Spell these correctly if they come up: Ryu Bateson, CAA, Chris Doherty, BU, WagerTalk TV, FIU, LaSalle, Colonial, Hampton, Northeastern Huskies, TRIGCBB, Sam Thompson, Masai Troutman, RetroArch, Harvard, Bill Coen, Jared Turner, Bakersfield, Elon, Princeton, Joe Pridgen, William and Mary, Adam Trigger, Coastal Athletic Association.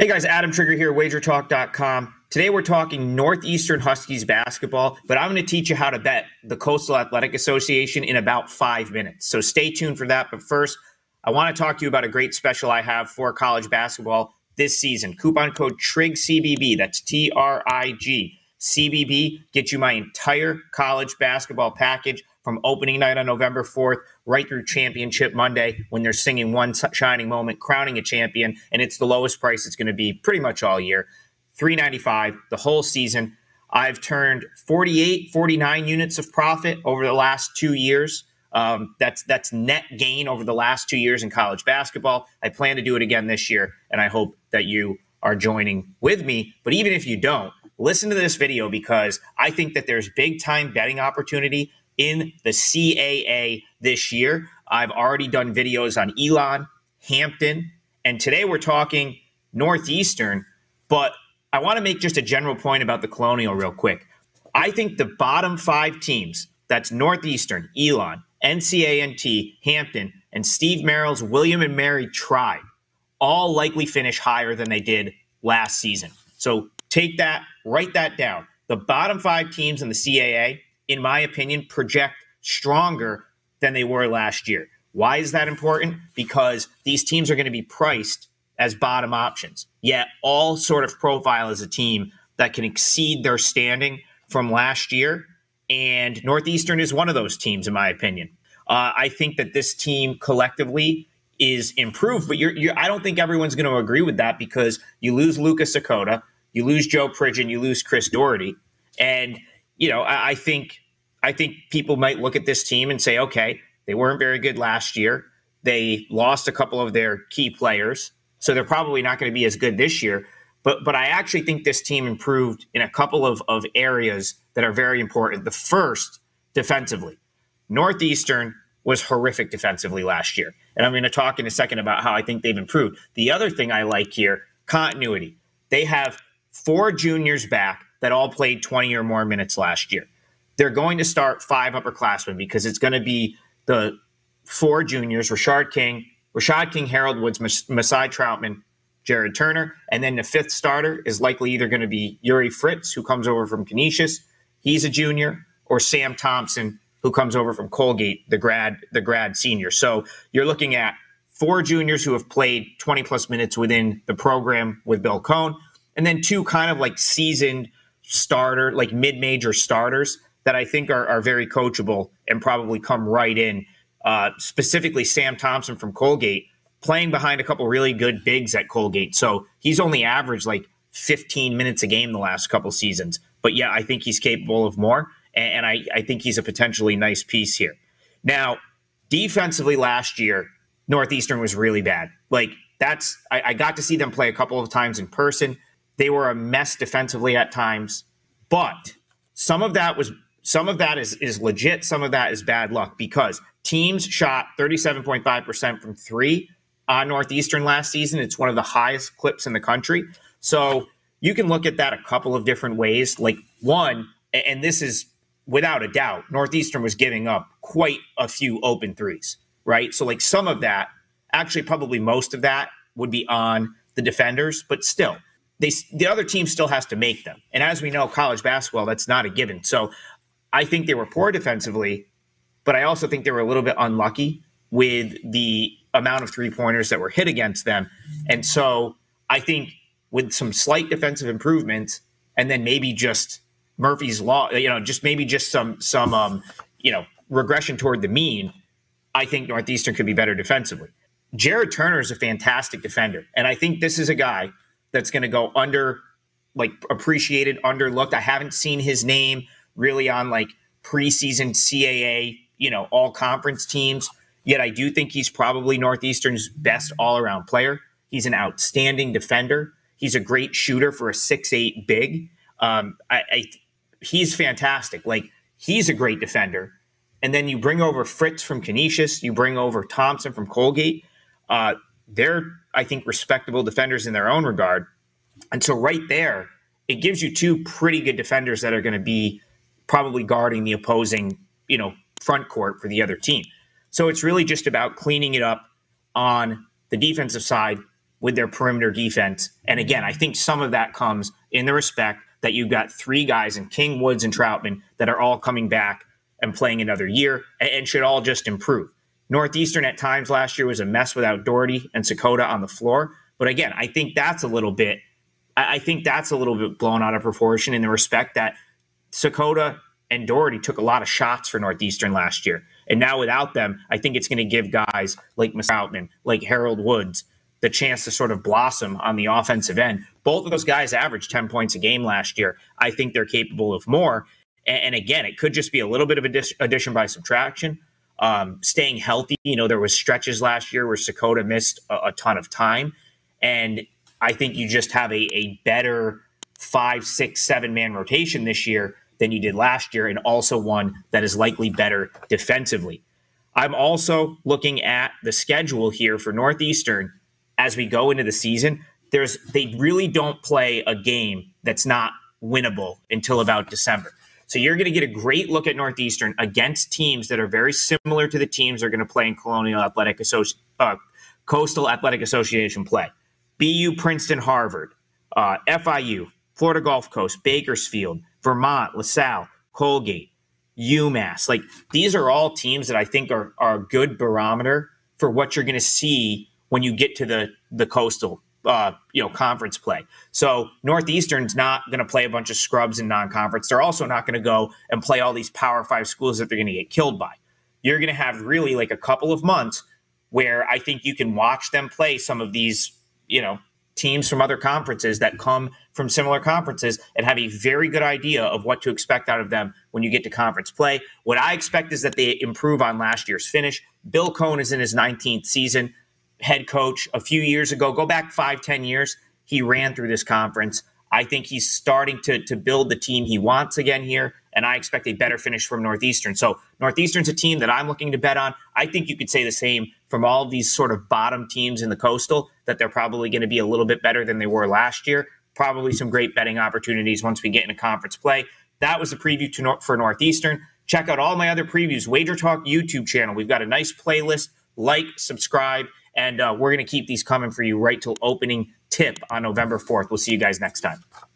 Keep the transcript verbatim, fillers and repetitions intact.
Hey guys, Adam Trigger here, wager talk dot com. Today we're talking Northeastern Huskies basketball, but I'm going to teach you how to bet the Coastal Athletic Association in about five minutes. So stay tuned for that. But first, I want to talk to you about a great special I have for college basketball this season. Coupon code T R I G C B B, that's T R I G C B B, gets you my entire college basketball package from opening night on November fourth right through Championship Monday when they're singing One Shining Moment, crowning a champion, and it's the lowest price it's going to be pretty much all year. three ninety-five the whole season. I've turned forty-eight, forty-nine units of profit over the last two years. Um, that's that's net gain over the last two years in college basketball. I plan to do it again this year, and I hope that you are joining with me. But even if you don't, listen to this video because I think that there's big-time betting opportunity in the C A A this year. I've already done videos on Elon, Hampton, and today we're talking Northeastern, but I want to make just a general point about the Colonial real quick. I think the bottom five teams, that's Northeastern, Elon, N C A and T, Hampton, and Steve Merrill's William and Mary tribe, all likely finish higher than they did last season. So take that, write that down. The bottom five teams in the C A A, in my opinion, project stronger than they were last year. Why is that important? Because these teams are going to be priced as bottom options, yet all sort of profile as a team that can exceed their standing from last year. And Northeastern is one of those teams, in my opinion. Uh, I think that this team collectively is improved, but you're, you're, I don't think everyone's going to agree with that because you lose Lucas Sokota, you lose Joe Pridgen, you lose Chris Doherty, and you know, I, I think I think people might look at this team and say, okay, they weren't very good last year. They lost a couple of their key players, so they're probably not going to be as good this year. But but I actually think this team improved in a couple of, of areas that are very important. The first, defensively. Northeastern was horrific defensively last year, and I'm going to talk in a second about how I think they've improved. The other thing I like here, continuity. They have four juniors back that all played twenty or more minutes last year. They're going to start five upperclassmen because it's going to be the four juniors, Rashad King, Rashad King, Harold Woods, Mas- Masai Troutman, Jared Turner, and then the fifth starter is likely either going to be Yuri Fritz, who comes over from Canisius, he's a junior, or Sam Thompson, who comes over from Colgate, the grad, the grad senior. So you're looking at four juniors who have played twenty-plus minutes within the program with Bill Coen, and then two kind of like seasoned starter, like mid-major starters that I think are, are very coachable and probably come right in. Uh, specifically, Sam Thompson from Colgate, playing behind a couple really good bigs at Colgate. So he's only averaged like fifteen minutes a game the last couple seasons. But yeah, I think he's capable of more, and, and I, I think he's a potentially nice piece here. Now, defensively last year, Northeastern was really bad. Like that's I, I got to see them play a couple of times in person. They were a mess defensively at times, but some of that was some of that is, is legit. Some of that is bad luck because teams shot thirty-seven point five percent from three on Northeastern last season. It's one of the highest clips in the country. So you can look at that a couple of different ways. Like one, and this is without a doubt, Northeastern was giving up quite a few open threes, right? So like some of that, actually probably most of that would be on the defenders, but still. They, the other team still has to make them. And as we know, college basketball, that's not a given. So I think they were poor defensively, but I also think they were a little bit unlucky with the amount of three-pointers that were hit against them. And so I think with some slight defensive improvements and then maybe just Murphy's Law, you know, just maybe just some, some um, you know, regression toward the mean, I think Northeastern could be better defensively. Jared Turner is a fantastic defender, and I think this is a guy – that's going to go under, like, appreciated, underlooked. I haven't seen his name really on, like, preseason C A A, you know, all-conference teams. Yet I do think he's probably Northeastern's best all-around player. He's an outstanding defender. He's a great shooter for a six eight big. Um, I, I, he's fantastic. Like, he's a great defender. And then you bring over Fritz from Canisius. You bring over Thompson from Colgate. Uh, they're... I think, respectable defenders in their own regard. And so right there, it gives you two pretty good defenders that are going to be probably guarding the opposing, you know, front court for the other team. So it's really just about cleaning it up on the defensive side with their perimeter defense. And again, I think some of that comes in the respect that you've got three guys in King, Woods, and Troutman that are all coming back and playing another year and, and should all just improve. Northeastern at times last year was a mess without Doherty and Sokota on the floor. But again, I think that's a little bit, I think that's a little bit blown out of proportion in the respect that Sokota and Doherty took a lot of shots for Northeastern last year. And now without them, I think it's going to give guys like Masai Troutman, like Harold Woods, the chance to sort of blossom on the offensive end. Both of those guys averaged ten points a game last year. I think they're capable of more. And again, it could just be a little bit of addition by subtraction. Um, staying healthy, you know, there was stretches last year where Sokota missed a, a ton of time. And I think you just have a, a better five, six, seven man rotation this year than you did last year. And also one that is likely better defensively. I'm also looking at the schedule here for Northeastern as we go into the season. There's, they really don't play a game that's not winnable until about December. So you're going to get a great look at Northeastern against teams that are very similar to the teams they're going to play in Colonial Athletic Associ- uh, Coastal Athletic Association play. B U, Princeton, Harvard, uh, F I U, Florida Gulf Coast, Bakersfield, Vermont, LaSalle, Colgate, UMass. Like, these are all teams that I think are, are a good barometer for what you're going to see when you get to the, the Coastal Uh, you know, conference play. So Northeastern's not going to play a bunch of scrubs in non-conference. They're also not going to go and play all these Power Five schools that they're going to get killed by. You're going to have really like a couple of months where I think you can watch them play some of these, you know, teams from other conferences that come from similar conferences and have a very good idea of what to expect out of them when you get to conference play. What I expect is that they improve on last year's finish. Bill Coen is in his nineteenth season. Head coach a few years ago, go back five, ten years, he ran through this conference. I think he's starting to, to build the team he wants again here, and I expect a better finish from Northeastern. So Northeastern's a team that I'm looking to bet on. I think you could say the same from all these sort of bottom teams in the Coastal, that they're probably going to be a little bit better than they were last year. Probably some great betting opportunities once we get into conference play. That was the preview to nor- for Northeastern. Check out all my other previews, Wager Talk YouTube channel. We've got a nice playlist. Like, subscribe. And uh, we're going to keep these coming for you right till opening tip on November fourth. We'll see you guys next time.